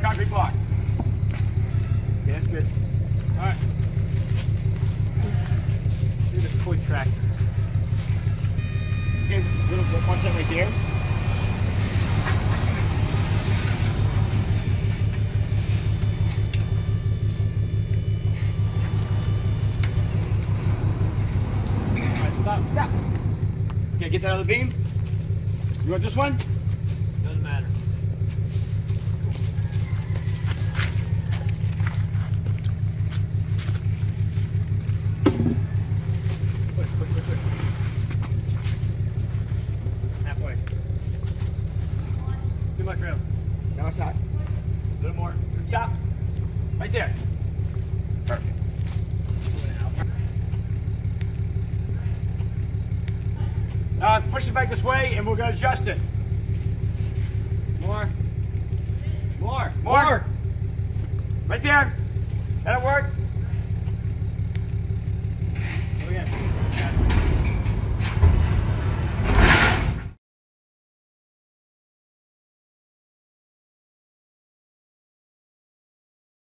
that concrete block. Okay, that's good. All right. Do the foot track. Okay, we're going to watch that right there. Stop. Okay, get that other beam. You want this one? Doesn't matter. Push, push, push, push. Halfway. Too much room. No, it's not. A little more. Stop. Right there. Perfect. Push it back this way, and we're going to adjust it. More. More. More. Right there. That'll work.